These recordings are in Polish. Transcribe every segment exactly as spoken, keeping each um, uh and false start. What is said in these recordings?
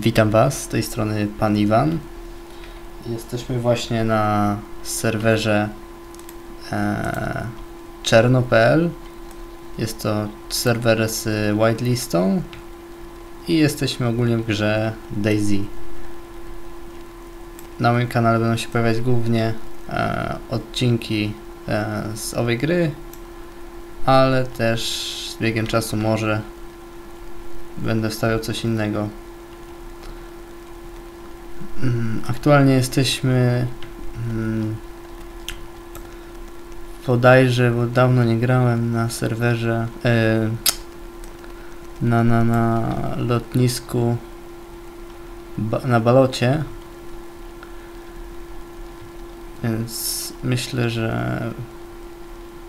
Witam Was, z tej strony Pan Iwan. Jesteśmy właśnie na serwerze e, Czerno kropka pe el. Jest to serwer z whitelistą i jesteśmy ogólnie w grze DayZ. Na moim kanale będą się pojawiać głównie e, odcinki e, z owej gry, ale też z biegiem czasu może będę wstawiał coś innego. Aktualnie jesteśmy hmm, bodajże, bo dawno nie grałem na serwerze yy, na, na, na lotnisku ba, na balocie, więc myślę, że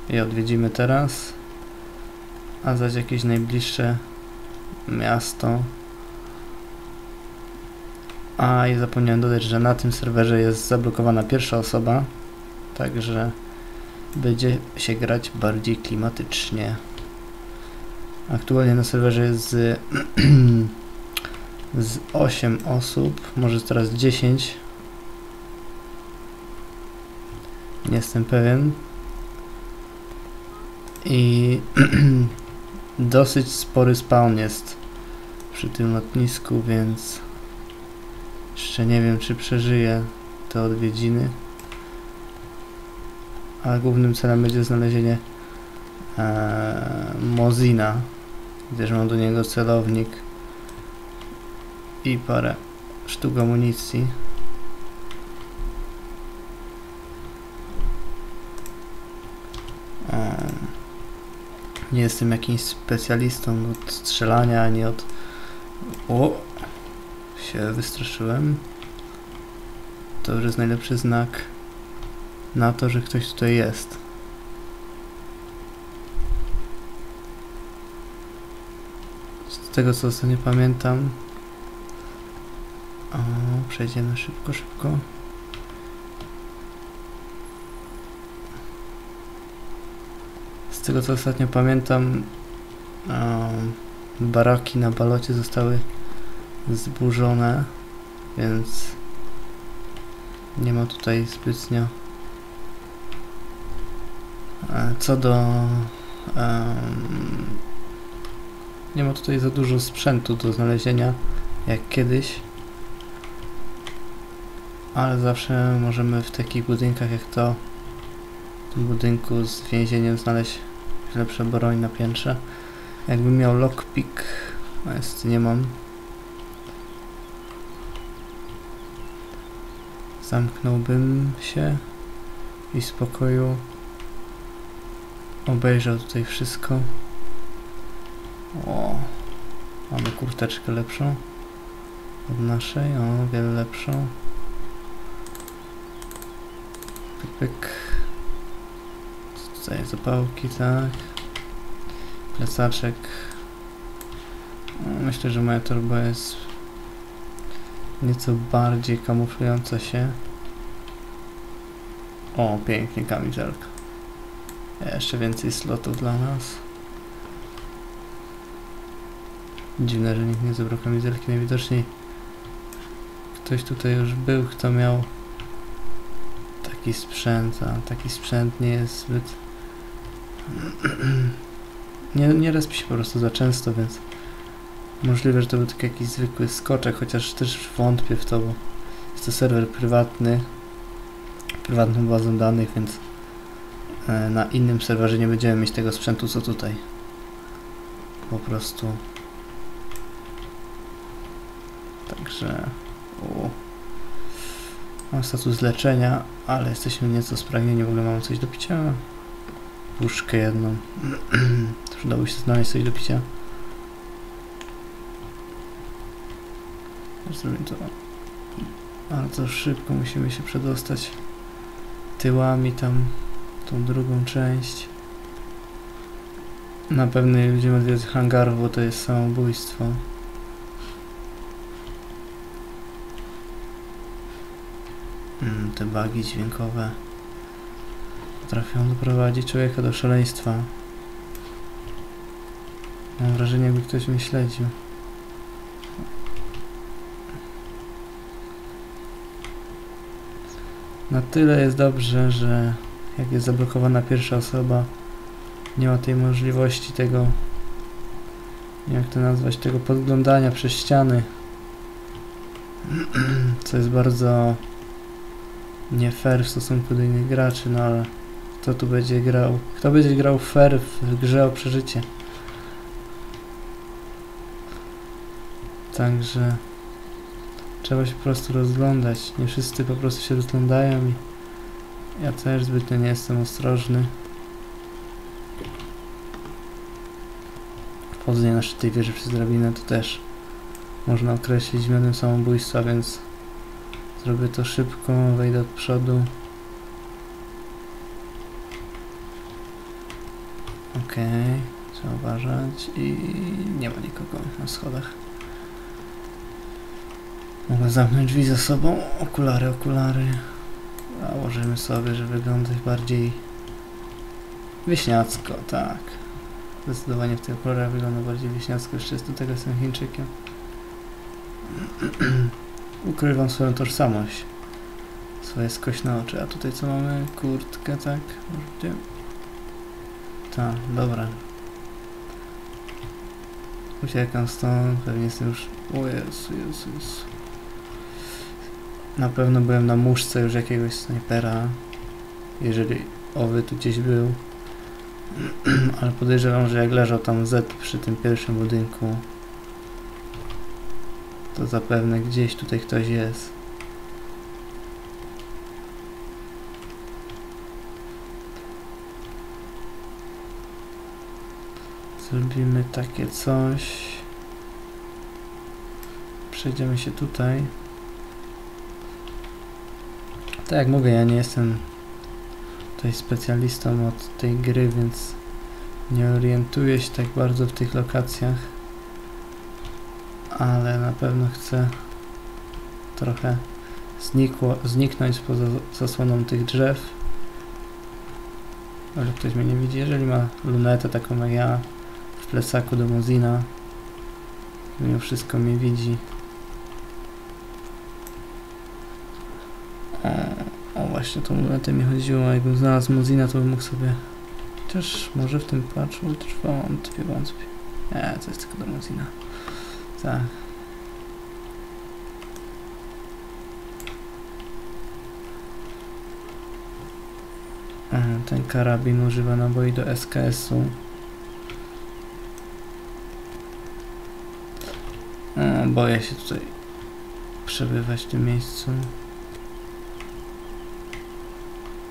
je odwiedzimy teraz, a zaś jakieś najbliższe miasto. A i zapomniałem dodać, że na tym serwerze jest zablokowana pierwsza osoba, także będzie się grać bardziej klimatycznie. Aktualnie na serwerze jest z, z osiem osób, może teraz dziesięć. Nie jestem pewien. I dosyć spory spawn jest przy tym lotnisku, więc jeszcze nie wiem, czy przeżyję te odwiedziny, ale głównym celem będzie znalezienie e, Mosina, gdyż mam do niego celownik i parę sztuk amunicji. E, nie jestem jakimś specjalistą od strzelania, ani od... O! Się wystraszyłem. To już jest najlepszy znak na to, że ktoś tutaj jest. Z tego, co ostatnio pamiętam, o, przejdziemy szybko, szybko. Z tego, co ostatnio pamiętam, o, baraki na balocie zostały zburzone, więc nie ma tutaj zbytnio co do um, nie ma tutaj za dużo sprzętu do znalezienia jak kiedyś, ale zawsze możemy w takich budynkach jak to, w tym budynku z więzieniem, znaleźć lepsze broń na piętrze. Jakbym miał lockpick, a jest nie mam. Zamknąłbym się i w spokoju obejrzał tutaj wszystko. O, mamy kurteczkę lepszą od naszej, o, wiele lepszą. Pyk, pyk. Tutaj zapałki, tak. Plecaczek. Myślę, że moja torba jest nieco bardziej kamuflująca się. O, pięknie, kamizelka. Jeszcze więcej slotów dla nas. Dziwne, że nikt nie zebrał kamizelki. Najwidoczniej ktoś tutaj już był, kto miał taki sprzęt, a taki sprzęt nie jest zbyt... nie, nie respi się po prostu za często, więc możliwe, że to był taki jakiś zwykły skoczek, chociaż też wątpię w to, bo jest to serwer prywatny, prywatną bazą danych, więc na innym serwerze nie będziemy mieć tego sprzętu co tutaj. Po prostu. Także... U. Mam status leczenia, ale jesteśmy nieco spragnieni, w ogóle mamy coś do picia. Puszkę jedną. Przydałoby się znaleźć coś do picia. Zrobimy to bardzo szybko, musimy się przedostać tyłami tam, tą drugą część. Na pewno nie będziemy odwiedzać hangarów, bo to jest samobójstwo. Mm, te bugi dźwiękowe potrafią doprowadzić człowieka do szaleństwa. Mam wrażenie, jakby ktoś mnie śledził. Na tyle jest dobrze, że jak jest zablokowana pierwsza osoba, nie ma tej możliwości tego, jak to nazwać, tego podglądania przez ściany, co jest bardzo nie fair w stosunku do innych graczy, no ale kto tu będzie grał, kto będzie grał fair w grze o przeżycie. Także trzeba się po prostu rozglądać, nie wszyscy po prostu się rozglądają i ja też zbytnio nie jestem ostrożny. Wchodzenie na szczyt tej wieży przez drabinę to też można określić mianem samobójstwa, więc zrobię to szybko, wejdę od przodu. Okej, okay, trzeba uważać i nie ma nikogo na schodach. Mogę zamknąć drzwi za sobą. Okulary, okulary. Założymy sobie, żeby wyglądać bardziej wieśniacko, tak. Zdecydowanie w tych okularach wygląda bardziej wieśniacko, jeszcze jest do tego, jestem Chińczykiem. Ukrywam swoją tożsamość. Swoje skośne oczy. A tutaj co mamy? Kurtkę, tak? Możecie? Tak, dobra. Uciekam stąd, pewnie jestem już... O Jezu, Jezu, Jezu. Na pewno byłem na muszce już jakiegoś snajpera. Jeżeli owy tu gdzieś był. Ale podejrzewam, że jak leżał tam Z przy tym pierwszym budynku, to zapewne gdzieś tutaj ktoś jest. Zrobimy takie coś. Przejdziemy się tutaj. Tak jak mówię, ja nie jestem tutaj specjalistą od tej gry, więc nie orientuję się tak bardzo w tych lokacjach. Ale na pewno chcę trochę znikło, zniknąć poza zasłoną tych drzew. Może ktoś mnie nie widzi, jeżeli ma lunetę taką jak ja w plecaku do Mosina, mimo wszystko mnie widzi. O, o właśnie, tą lunetę mi chodziło, jakbym znalazł Mosina, to bym mógł sobie... Chociaż może w tym patchu trwa, wątpię, wątpię. Nie, to jest tylko do Mosina. Tak. Ten karabin używa naboi do S K S-u. Boję się tutaj przebywać w tym miejscu.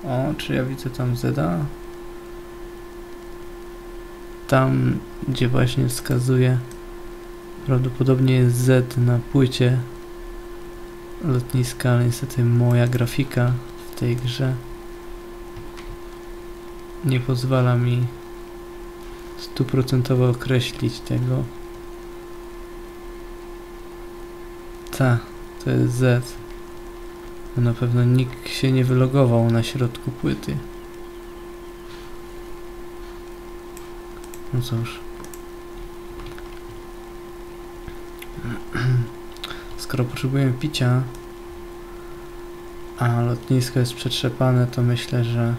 O, czy ja widzę tam Zeda? Tam, gdzie właśnie wskazuje. Prawdopodobnie jest Z na płycie lotniska, ale niestety moja grafika w tej grze nie pozwala mi stuprocentowo określić tego. Ta, to jest Z. Na pewno nikt się nie wylogował na środku płyty. No cóż. Skoro potrzebuję picia, a lotnisko jest przetrzepane, to myślę, że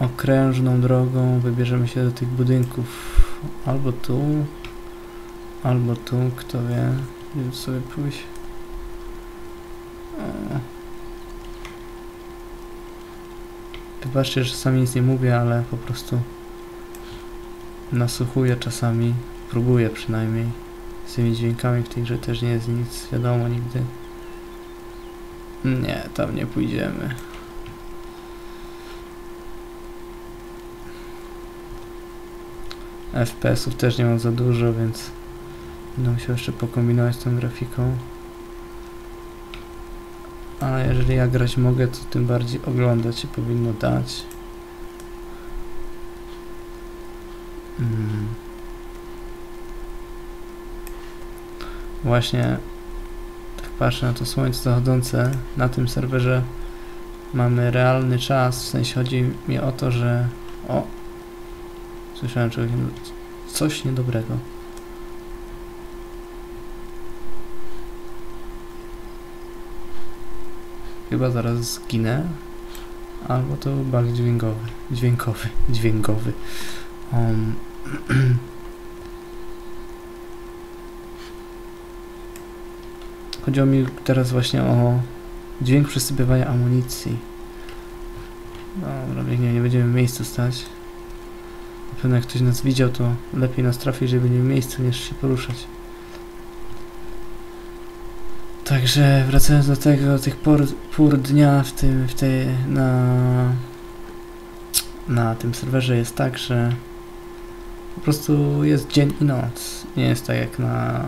okrężną drogą wybierzemy się do tych budynków. Albo tu, albo tu, kto wie, gdzie sobie pójść. Wybaczcie, że sami nic nie mówię, ale po prostu nasłuchuję czasami, próbuję przynajmniej. Z tymi dźwiękami w tej grze też nie jest nic wiadomo nigdy. Nie, tam nie pójdziemy. F P S-ów też nie mam za dużo, więc będę musiał jeszcze pokombinować z tą grafiką. Ale jeżeli ja grać mogę, to tym bardziej oglądać się powinno dać. Mm. Właśnie tak patrzę na to słońce zachodzące. Na tym serwerze mamy realny czas, w sensie chodzi mi o to, że... O! Słyszałem czegoś, coś niedobrego. Chyba zaraz zginę. Albo to bug dźwiękowy. Dźwiękowy. Dźwiękowy. Um. Chodziło mi teraz właśnie o dźwięk przysypywania amunicji. Dobra, biegnie, nie będziemy w miejscu stać. Na pewno jak ktoś nas widział, to lepiej nas trafi, jeżeli będziemy w miejscu, niż się poruszać. Także wracając do tego, do tych pór, pór dnia w tym, w tej, na, na tym serwerze jest tak, że po prostu jest dzień i noc. Nie jest tak jak na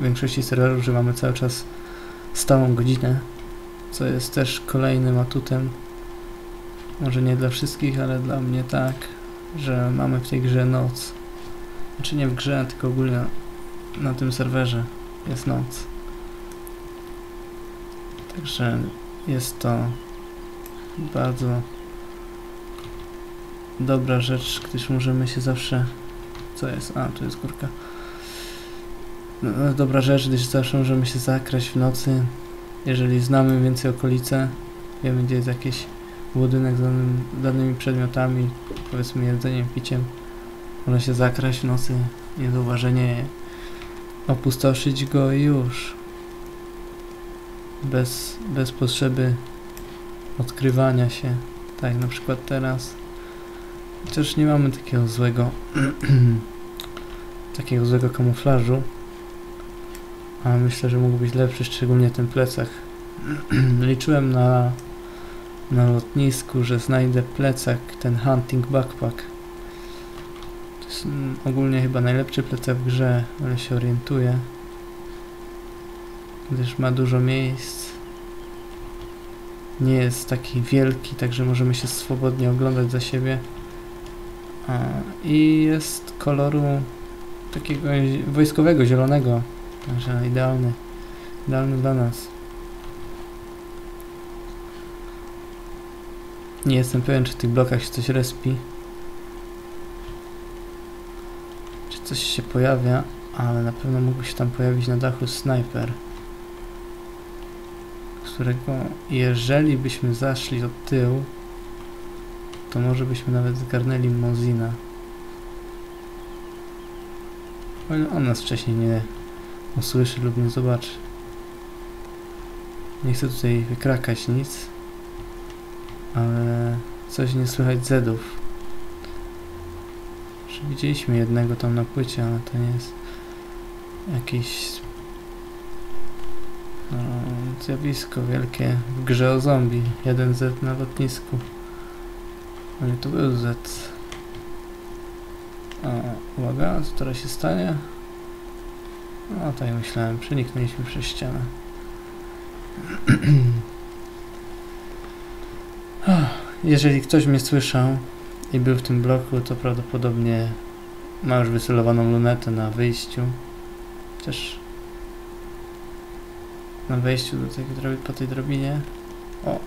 większości serwerów, że mamy cały czas stałą godzinę, co jest też kolejnym atutem. Może nie dla wszystkich, ale dla mnie tak, że mamy w tej grze noc. Znaczy nie w grze, tylko ogólnie na, na tym serwerze jest noc. Także jest to bardzo dobra rzecz, gdyż możemy się zawsze... Co jest? A, tu jest górka. No, dobra rzecz, gdyż zawsze możemy się zakraść w nocy. Jeżeli znamy więcej okolice, wiemy gdzie jest jakiś budynek z danym, danymi przedmiotami, powiedzmy jedzeniem, piciem. Można się zakraść w nocy, niezauważenie, opustoszyć go i już. Bez, bez potrzeby odkrywania się, tak na przykład teraz. Chociaż nie mamy takiego złego takiego złego kamuflażu, ale myślę, że mógł być lepszy, szczególnie ten plecak. Liczyłem na, na lotnisku, że znajdę plecak, ten hunting backpack. To jest ogólnie chyba najlepszy plecak w grze, ale się orientuję, gdyż ma dużo miejsc, nie jest taki wielki, także możemy się swobodnie oglądać za siebie. A, i jest koloru takiego wojskowego, zielonego, także idealny, idealny dla nas. Nie jestem pewien, czy w tych blokach się coś respi, czy coś się pojawia, ale na pewno mógł się tam pojawić na dachu snajper, którego jeżeli byśmy zaszli od tyłu, to może byśmy nawet zgarnęli Mosina. On nas wcześniej nie usłyszy lub nie zobaczy. Nie chcę tutaj wykrakać nic, ale coś nie słychać zedów. Widzieliśmy jednego tam na płycie, ale to nie jest jakiś... No, zjawisko wielkie w grze o zombie. Jeden Z na lotnisku. Ale tu był Z. A, uwaga, co teraz się stanie? No tak myślałem, przeniknęliśmy przez ścianę. Jeżeli ktoś mnie słyszał i był w tym bloku, to prawdopodobnie ma już wycelowaną lunetę na wyjściu. Chociaż na wejściu do tej, po tej drobinie. O!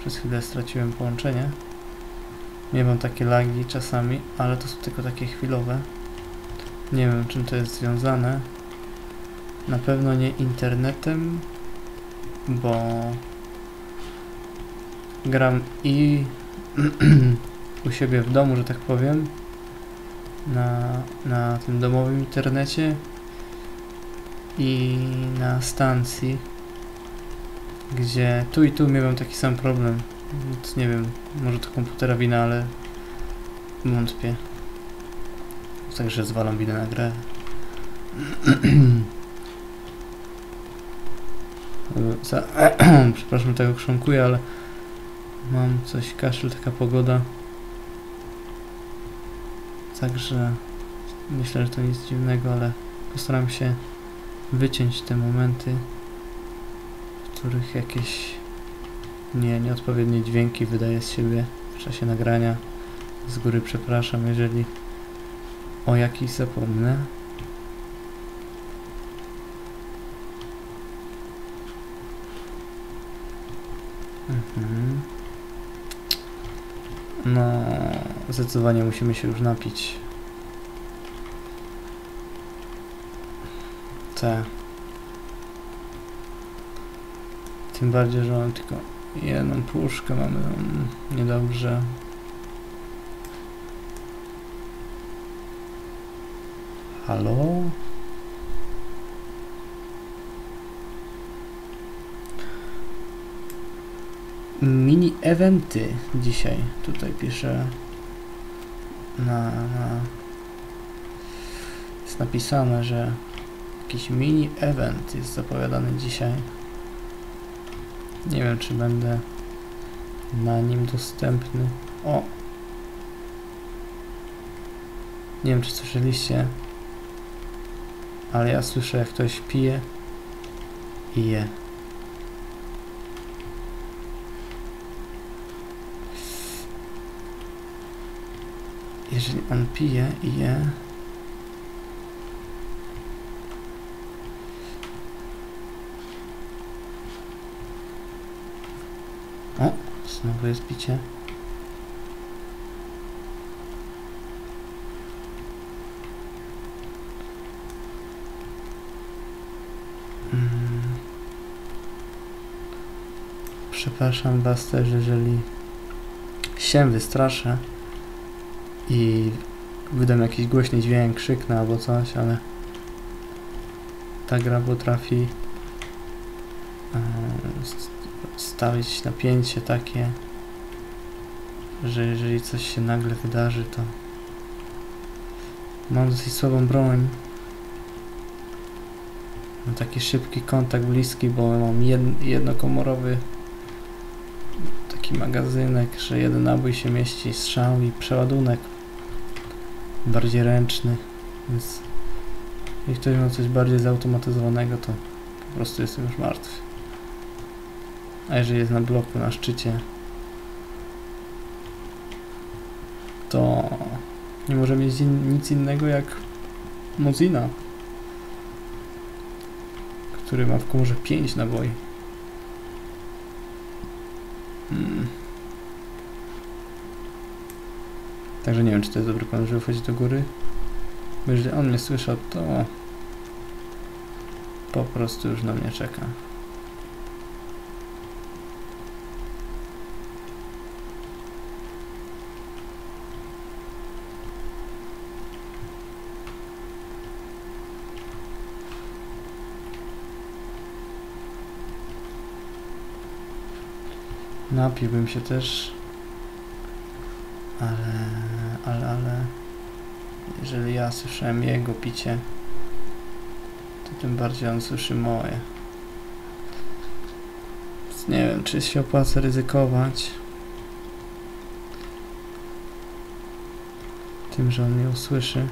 Przez chwilę straciłem połączenie. Nie mam takie lagi czasami, ale to są tylko takie chwilowe. Nie wiem, czym to jest związane. Na pewno nie internetem, bo gram i u siebie w domu, że tak powiem, na, na tym domowym internecie i na stacji, gdzie tu i tu miałem taki sam problem, więc nie wiem, może to komputera wina, ale wątpię. Także zwalam winę na grę. Przepraszam, tego chrząkuję, ale mam coś, kaszel, taka pogoda. Także myślę, że to nic dziwnego, ale postaram się wyciąć te momenty, w których jakieś nie, nieodpowiednie dźwięki wydaje z siebie w czasie nagrania. Z góry przepraszam, jeżeli o jakiś zapomnę. Mhm. No, zdecydowanie musimy się już napić. Te Tym bardziej, że mam tylko jedną puszkę, mamy niedobrze. Halo? Mini eventy dzisiaj tutaj piszę na, na jest napisane, że jakiś mini event jest zapowiadany dzisiaj. Nie wiem, czy będę na nim dostępny. O! Nie wiem, czy słyszeliście, ale ja słyszę, jak ktoś pije i je. Jeżeli on pije i je, o, znowu jest picie. Hmm. Przepraszam was też, jeżeli się wystraszę i wydam jakiś głośny dźwięk, krzyknę albo coś, ale ta gra potrafi yy, stawić napięcie takie, że jeżeli coś się nagle wydarzy, to mam dosyć słabą broń. Mam taki szybki kontakt bliski, bo mam jed jednokomorowy taki magazynek, że jeden nabój się mieści, strzał i przeładunek bardziej ręczny, więc jeśli ktoś ma coś bardziej zautomatyzowanego, to po prostu jestem już martwy. A jeżeli jest na bloku, na szczycie, to nie może mieć in nic innego jak Mosina, który ma w komorze pięć naboi. Hmm. Także nie wiem, czy to jest dobry plan, żeby wchodzić do góry. Bo jeżeli on mnie słyszał, to po prostu już na mnie czeka. Napiłbym się też, ale, ale, ale, jeżeli ja słyszałem jego picie, to tym bardziej on słyszy moje. Więc nie wiem, czy się opłaca ryzykować tym, że on mnie usłyszy.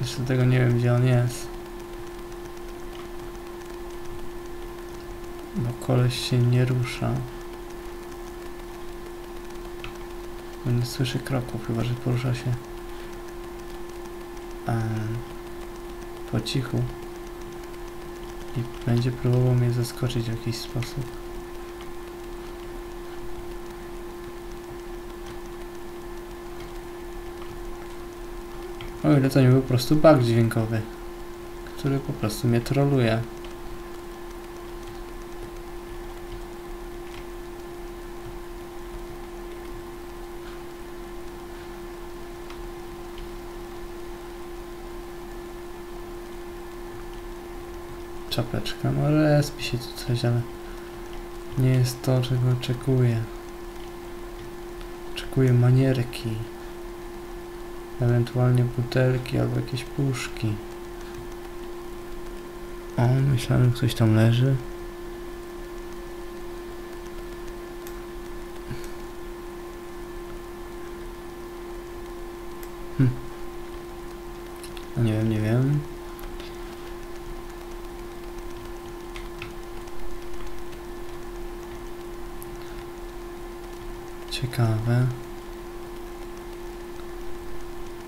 Jeszcze tego nie wiem, gdzie on jest. Bo koleś się nie rusza. Bo nie słyszy kroków, chyba że porusza się eee, po cichu i będzie próbował mnie zaskoczyć w jakiś sposób. O ile to nie był po prostu bug dźwiękowy, który po prostu mnie troluje. Czapeczka, no respi się tu coś, ale nie jest to, czego oczekuję. Oczekuję manierki, ewentualnie butelki albo jakieś puszki. O, myślałem, że coś tam leży. Hm. No nie wiem, nie wiem. Ciekawe.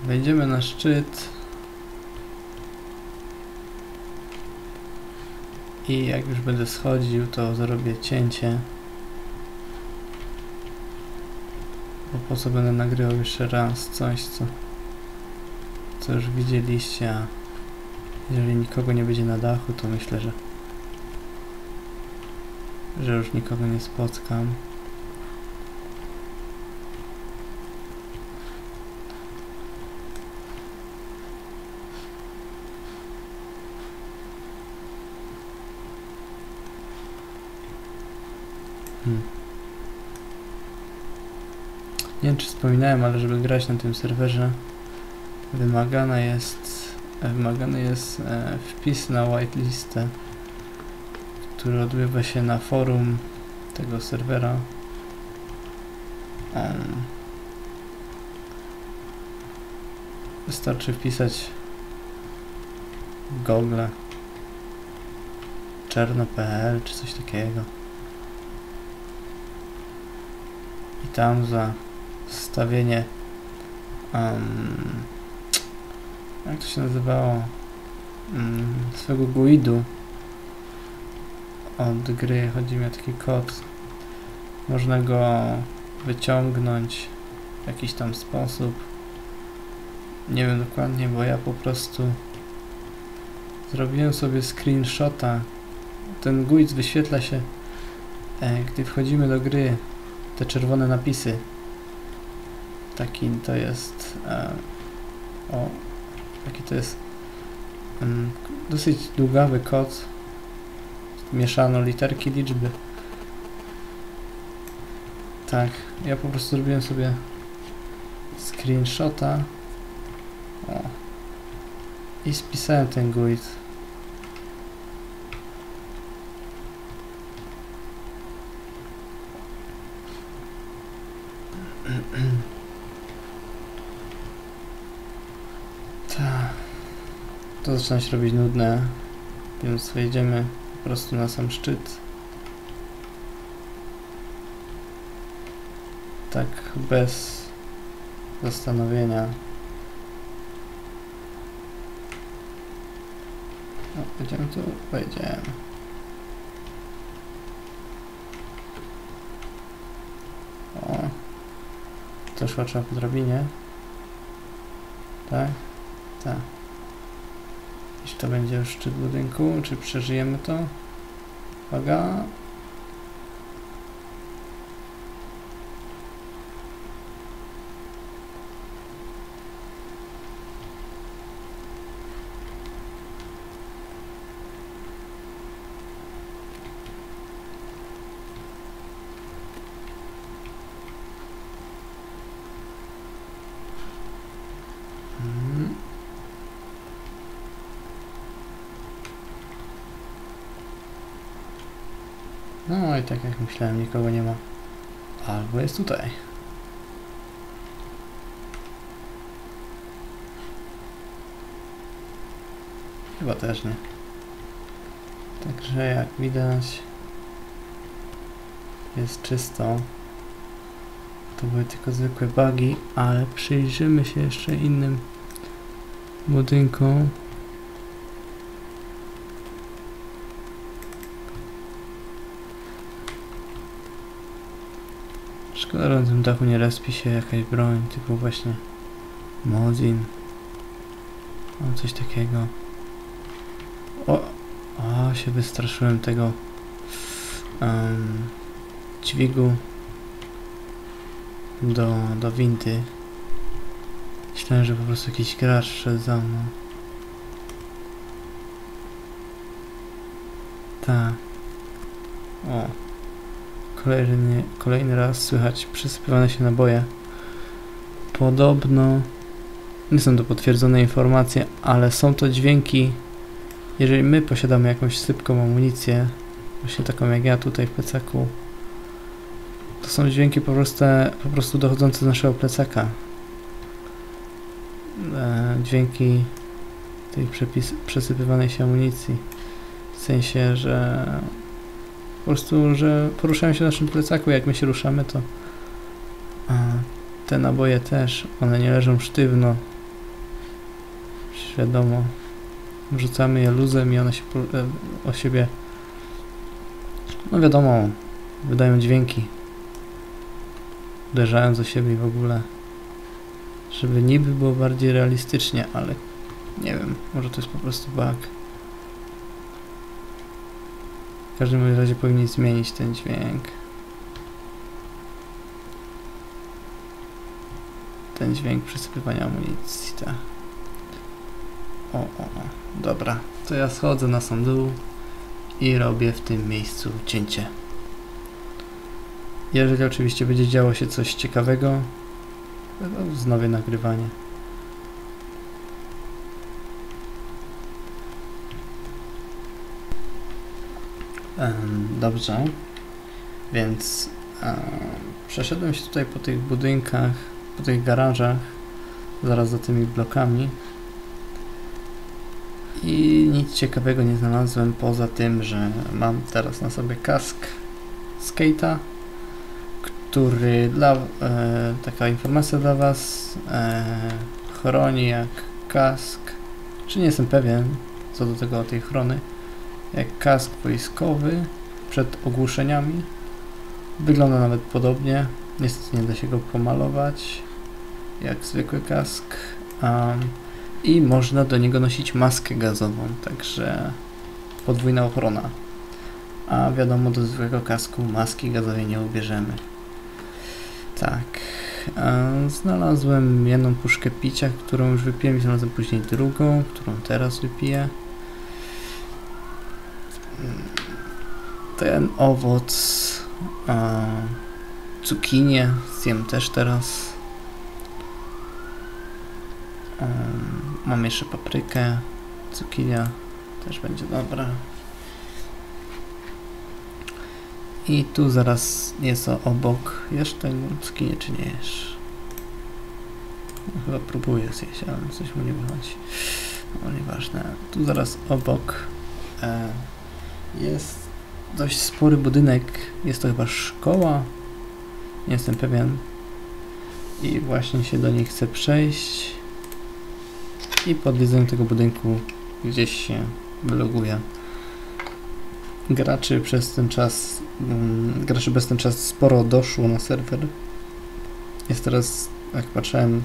Wejdziemy na szczyt i jak już będę schodził, to zrobię cięcie, bo po co będę nagrywał jeszcze raz coś, co, co już widzieliście, a jeżeli nikogo nie będzie na dachu, to myślę, że że już nikogo nie spotkam. Hmm. Nie wiem, czy wspominałem, ale żeby grać na tym serwerze, wymagane jest, wymagany jest e, wpis na whitelistę, który odbywa się na forum tego serwera. Um, wystarczy wpisać w Google Czerno kropka pe el czy coś takiego. I tam za wstawienie um, jak to się nazywało, um, swego guidu od gry, chodzi mi o taki kod, można go wyciągnąć w jakiś tam sposób, nie wiem dokładnie, bo ja po prostu zrobiłem sobie screenshota. Ten guid wyświetla się e, gdy wchodzimy do gry, te czerwone napisy, taki to jest e, o, taki to jest um, dosyć długawy kod, mieszano literki, liczby. Tak, ja po prostu zrobiłem sobie screenshota, o, i spisałem ten guid. Ta. To zaczyna się robić nudne, więc wejdziemy po prostu na sam szczyt. Tak bez zastanowienia. No, będziemy tu, wejdziemy. O, to szło trzeba po drabinie. Tak? Tak. Jeśli to będzie już szczyt budynku, czy przeżyjemy to? Uwaga! No i tak jak myślałem, nikogo nie ma. Albo jest tutaj. Chyba też nie. Także jak widać, jest czysto. To były tylko zwykłe bugi, ale przyjrzymy się jeszcze innym budynkom. Szkoda, że na tym dachu nie respi się jakaś broń, typu właśnie Mosin, o coś takiego. O, o się wystraszyłem tego um, dźwigu do, do windy. Myślałem, że po prostu jakiś gracz szedł za mną. Tak. O. Kolejny, kolejny raz słychać przysypywane się naboje. Podobno nie są to potwierdzone informacje, ale są to dźwięki. Jeżeli my posiadamy jakąś sypką amunicję, właśnie taką jak ja tutaj w plecaku, to są dźwięki po prostu, po prostu dochodzące z naszego plecaka. E, dźwięki tej przepis, przesypywanej się amunicji. W sensie, że po prostu, że poruszają się w naszym plecaku, jak my się ruszamy, to a, te naboje też, one nie leżą sztywno, wiadomo, wrzucamy je luzem i one się o siebie, no wiadomo, wydają dźwięki, uderzają o siebie w ogóle, żeby niby było bardziej realistycznie, ale nie wiem, może to jest po prostu bug. W każdym razie powinien zmienić ten dźwięk. Ten dźwięk przesypywania amunicji, tak. O, o, o, dobra. To ja schodzę na sam dół i robię w tym miejscu cięcie. Jeżeli oczywiście będzie działo się coś ciekawego, to wznowię nagrywanie. Dobrze, więc e, przeszedłem się tutaj po tych budynkach, po tych garażach, zaraz za tymi blokami i nic ciekawego nie znalazłem poza tym, że mam teraz na sobie kask skate'a, który dla, e, taka informacja dla was, e, chroni jak kask, czy nie jestem pewien co do tego, o tej chrony, jak kask wojskowy przed ogłuszeniami. Wygląda nawet podobnie, niestety nie da się go pomalować jak zwykły kask, um, i można do niego nosić maskę gazową, także podwójna ochrona, a wiadomo, do zwykłego kasku maski gazowej nie ubierzemy. Tak, um, znalazłem jedną puszkę picia, którą już wypiłem i znalazłem później drugą, którą teraz wypiję. Ten owoc, e, cukinię zjem też teraz. E, mam jeszcze paprykę, cukinia też będzie dobra. I tu zaraz nieco obok. Jesz tę cukinię czy nie jesz? No, chyba próbuję zjeść, ale coś mu nie wychodzi. No, nieważne. Tu zaraz obok e, jest dość spory budynek, jest to chyba szkoła, nie jestem pewien, i właśnie się do niej chcę przejść i po odwiedzeniu tego budynku gdzieś się wyloguję. Graczy przez ten czas, um, graczy bez ten czas sporo doszło na serwer, jest teraz, jak patrzyłem,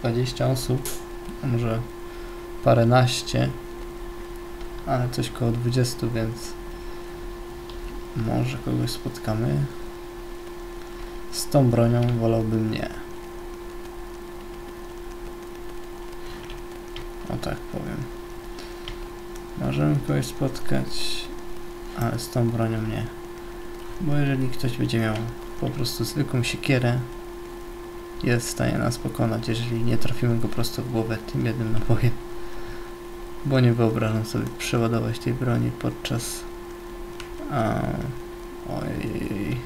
dwadzieścia osób, a może paręnaście, ale coś koło dwudziestu, więc może kogoś spotkamy. Z tą bronią wolałbym nie. O tak powiem. Możemy kogoś spotkać, ale z tą bronią nie. Bo jeżeli ktoś będzie miał po prostu zwykłą siekierę, jest w stanie nas pokonać, jeżeli nie trafimy go prosto w głowę tym jednym nabojem. Bo nie wyobrażam sobie przeładować tej broni podczas... A, ojej,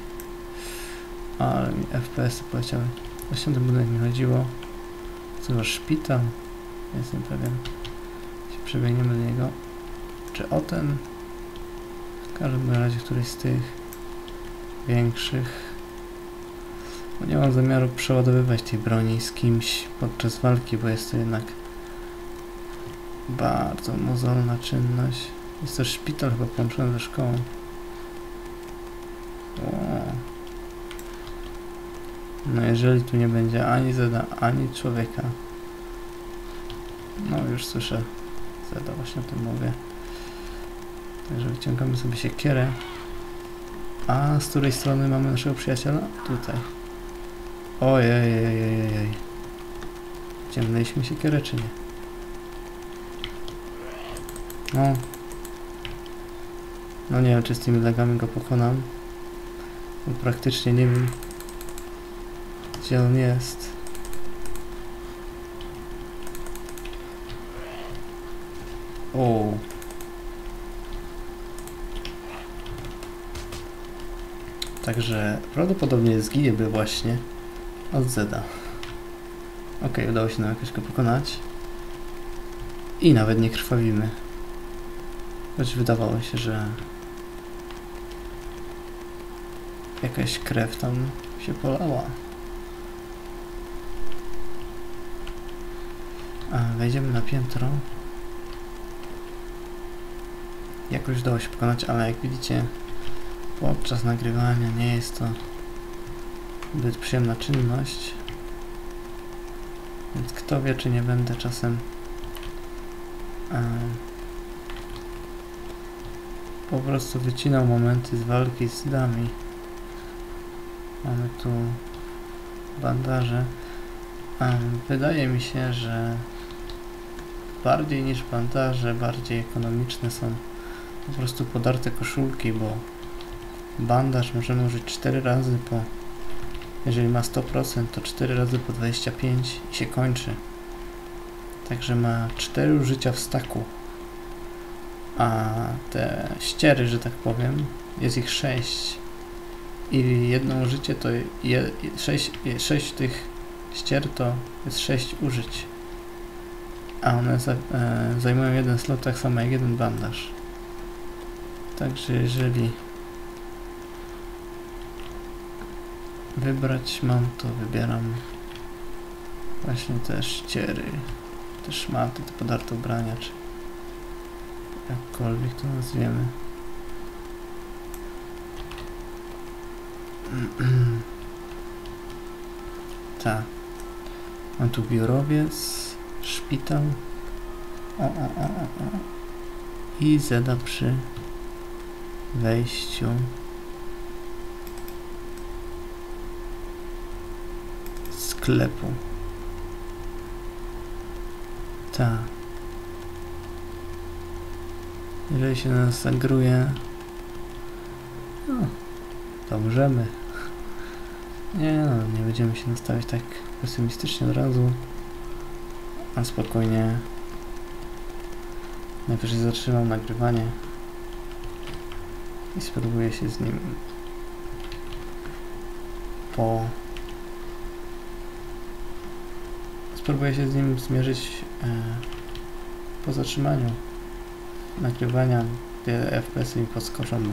ale mi F P S-y poleciały. Właśnie o ten budynek mi chodziło. Co, szpital? Jestem pewien. Się przebiegniemy do niego. Czy o ten? W każdym razie któryś z tych większych. Bo nie mam zamiaru przeładowywać tej broni z kimś podczas walki, bo jest to jednak bardzo mozolna czynność. Jest to szpital chyba połączony ze szkołą. O. No jeżeli tu nie będzie ani Zeda, ani człowieka. No już słyszę Zeda, właśnie o tym mówię. Także wyciągamy sobie siekierę. A z której strony mamy naszego przyjaciela? Tutaj. Ojej, ojej, ojej. Ciemnęliśmy siekierę czy nie? No. No nie wiem, czy z tymi lagami go pokonam. Bo praktycznie nie wiem, gdzie on jest. O. Także prawdopodobnie zginiemy właśnie od Zeda. Okej, okay, udało się nam jakoś go pokonać. I nawet nie krwawimy. Choć wydawało się, że... jakaś krew tam się polała. A, wejdziemy na piętro. Jakoś udało się pokonać, ale jak widzicie, podczas nagrywania nie jest to zbyt przyjemna czynność. Więc kto wie, czy nie będę czasem... Um, po prostu wycinał momenty z walki z dami. Mamy tu bandaże. Wydaje mi się, że bardziej niż bandaże, bardziej ekonomiczne są po prostu podarte koszulki, bo bandaż możemy użyć cztery razy po, jeżeli ma sto procent, to cztery razy po dwadzieścia pięć i się kończy. Także ma cztery życia w staku. A te ściery, że tak powiem, jest ich sześć. I jedno użycie to sześć tych ścier to jest sześć użyć. A one za, e, zajmują jeden slot, tak samo jak jeden bandaż. Także jeżeli wybrać mam, to wybieram właśnie te ściery, te szmaty, te podarte ubrania, czy jakkolwiek to nazwiemy. Ta. Mam tu biurowiec, szpital, o, o, o, o. I zeda przy wejściu. Sklepu. Ta. Jeżeli się nas zagruje, no, to umrzemy. Nie, no, nie będziemy się nastawiać tak pesymistycznie od razu. A spokojnie. Najpierw zatrzymam nagrywanie i spróbuję się z nim po... Spróbuję się z nim zmierzyć e, po zatrzymaniu nagrywania, gdzie F P S y mi podskoczą.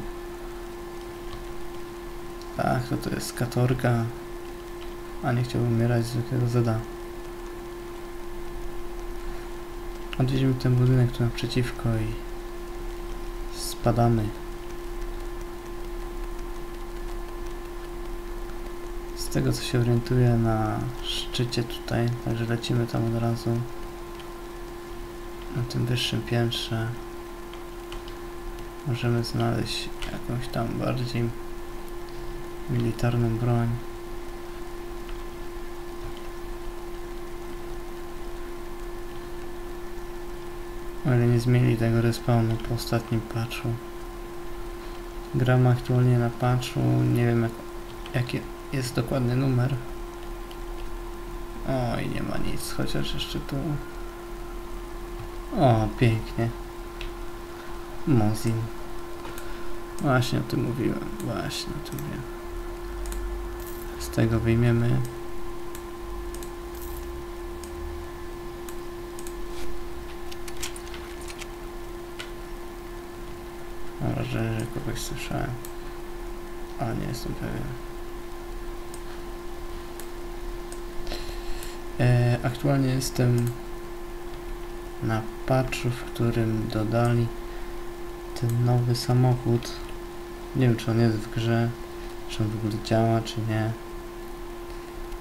Tak, to to jest katorga, a nie chciałbym umierać z zwykłego zeda. Odwiedzimy ten budynek tu naprzeciwko i spadamy z tego, co się orientuję, na szczycie tutaj, także lecimy tam od razu na tym wyższym piętrze. Możemy znaleźć jakąś tam bardziej militarną broń. Ale nie zmienili tego respawnu po ostatnim patchu. Gram aktualnie na patchu, nie wiem jak, jaki jest dokładny numer. O, i nie ma nic, chociaż jeszcze tu... O, pięknie. Mosin. Właśnie o tym mówiłem, właśnie o tym wiem. Z tego wyjmiemy. Mam wrażenie, że kogoś słyszałem, ale nie jestem pewien. E, aktualnie jestem na patchu, w którym dodali ten nowy samochód. Nie wiem, czy on jest w grze, czy on w ogóle działa, czy nie.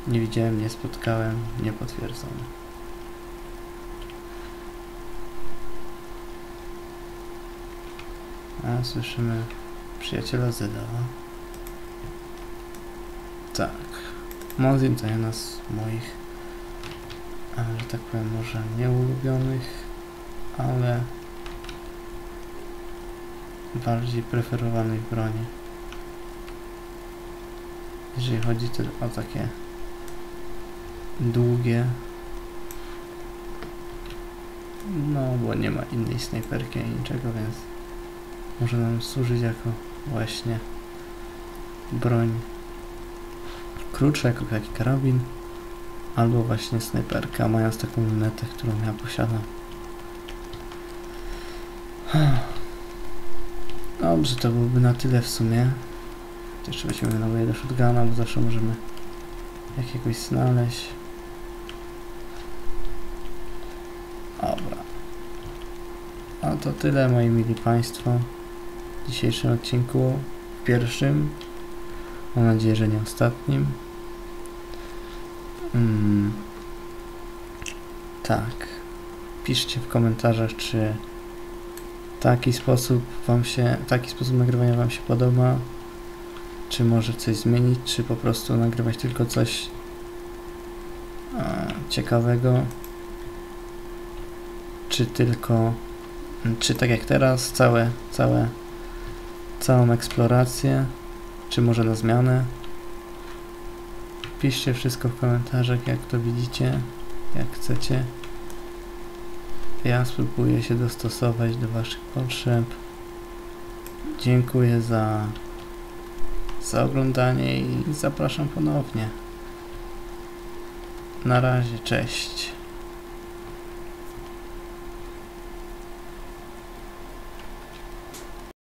Nie widziałem, nie spotkałem, nie potwierdzam. A słyszymy przyjaciela zeda. Tak. Mosin to jedna z moich, że tak powiem, może nieulubionych, ale bardziej preferowanych broni. Jeżeli chodzi o takie długie, no bo nie ma innej snajperki ani niczego, więc może nam służyć jako właśnie broń krótsza, jako taki karabin, albo właśnie snajperka, mając taką lunetę, którą ja posiadam. Dobrze, to byłoby na tyle w sumie. Jeszcze weźmiemy nowego shotguna, bo zawsze możemy jakiegoś znaleźć. Dobra. A to tyle, moi mili Państwo, w dzisiejszym odcinku, pierwszym, mam nadzieję, że nie ostatnim. Mm. Tak, piszcie w komentarzach, czy Taki sposób wam się, taki sposób nagrywania wam się podoba? Czy może coś zmienić? Czy po prostu nagrywać tylko coś ciekawego? Czy tylko, czy tak jak teraz, całe, całe, całą eksplorację? Czy może na zmianę? Piszcie wszystko w komentarzach, jak to widzicie, jak chcecie. Ja spróbuję się dostosować do waszych potrzeb. Dziękuję za, za oglądanie i zapraszam ponownie. Na razie, cześć.